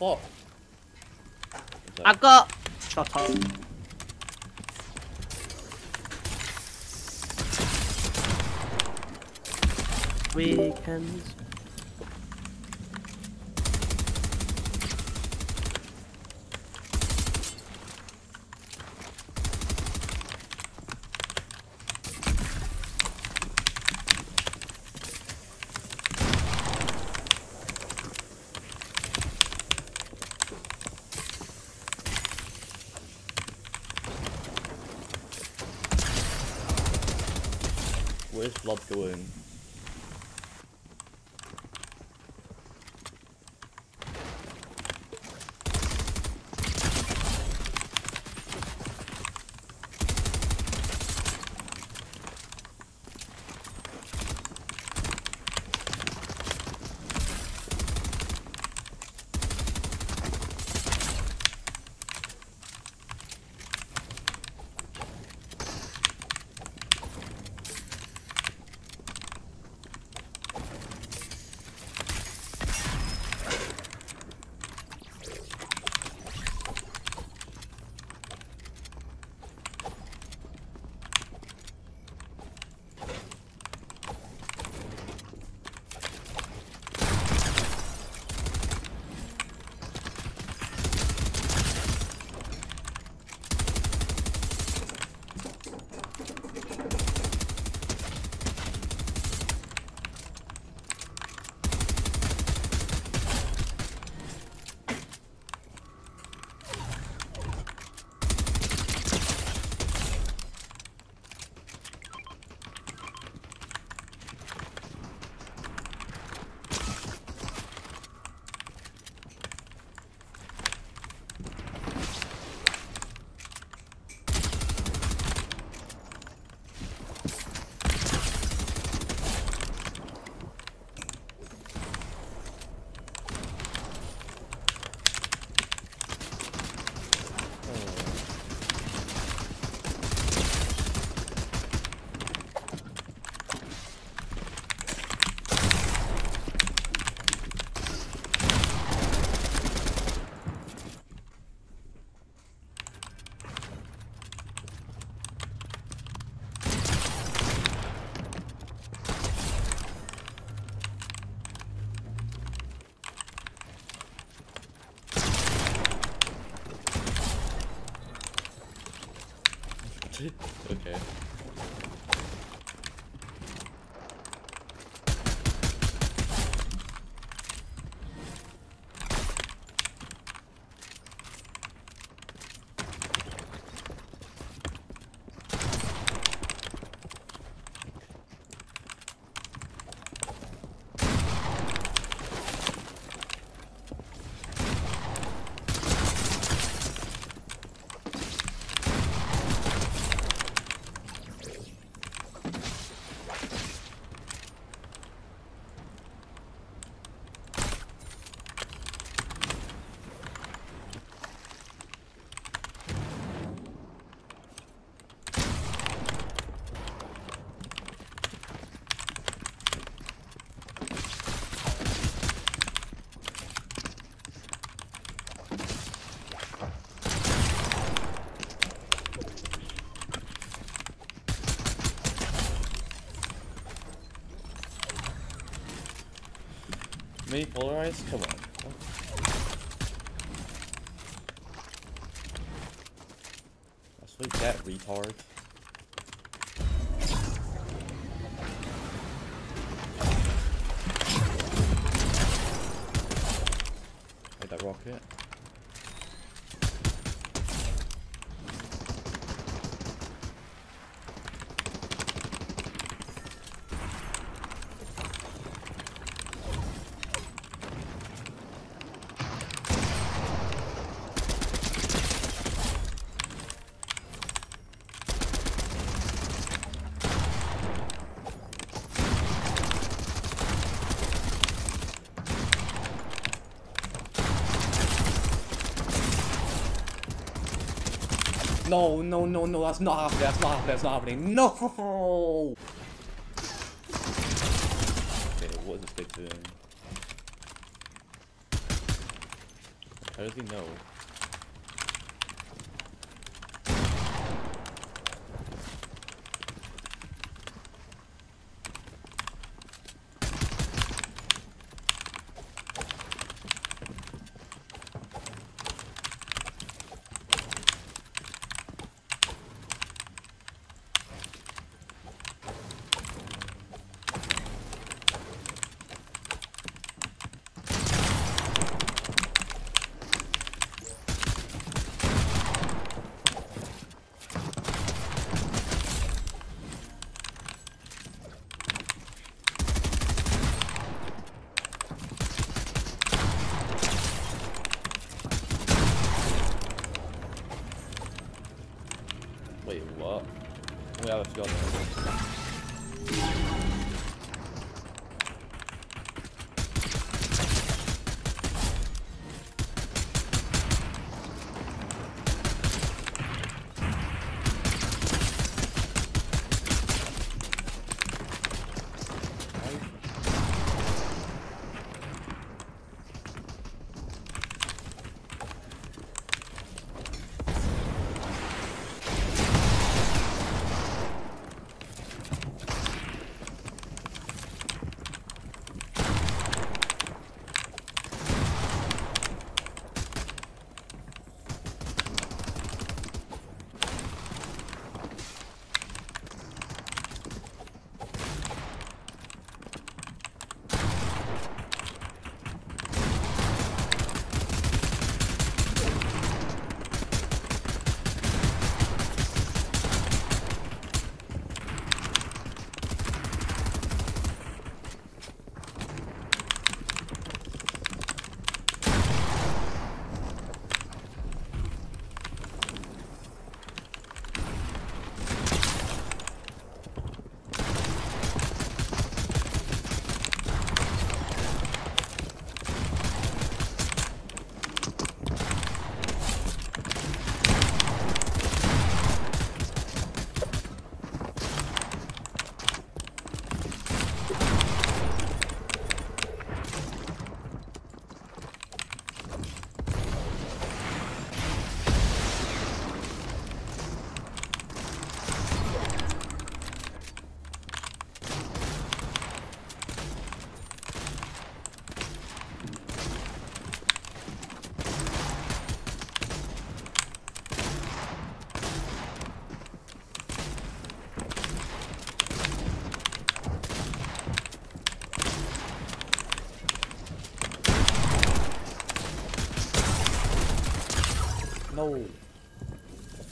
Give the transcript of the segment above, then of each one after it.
Oh. 아까 좋다. Weekends. Where's blood going? Okay. Me polarized? Come on. I'll sleep that retard. Made that rocket. No, that's not happening, no! It was a big thing. How does he know? Wait, what? We have to go no.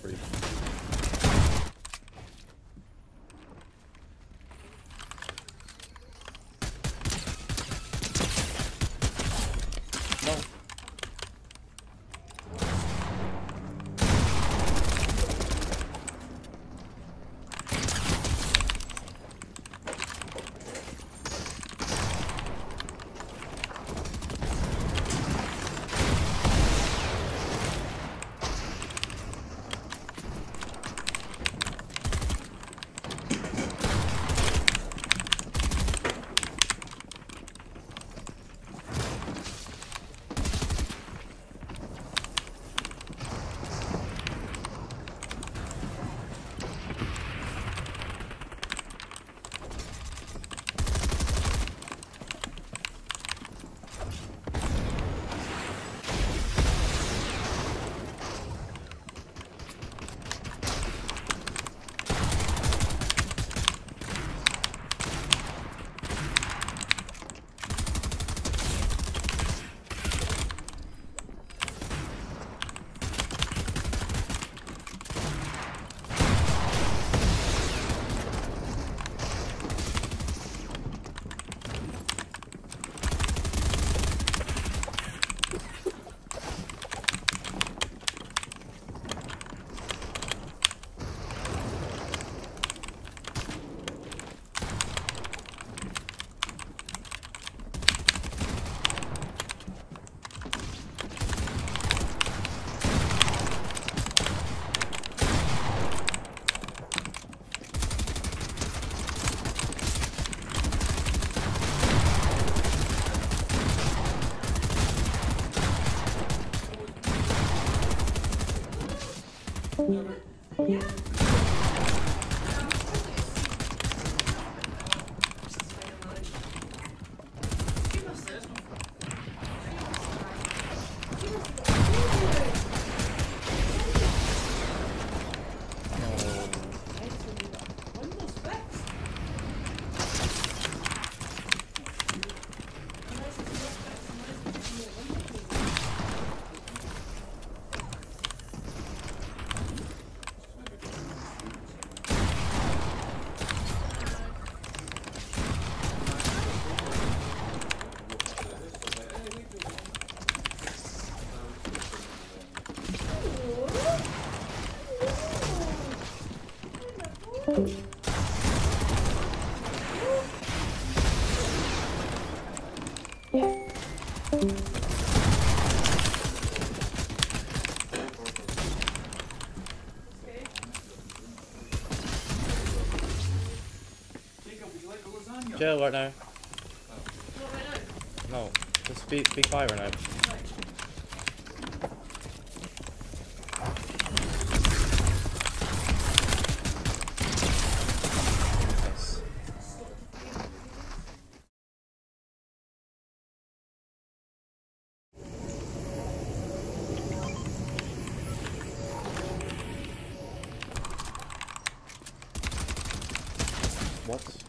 Free. No. Chill right now. No, just be quiet right now. What?